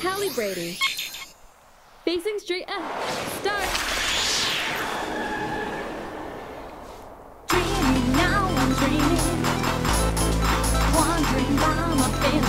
Tally Brady. Facing straight up. Start. Dreaming now, I'm dreaming. Wandering by my family.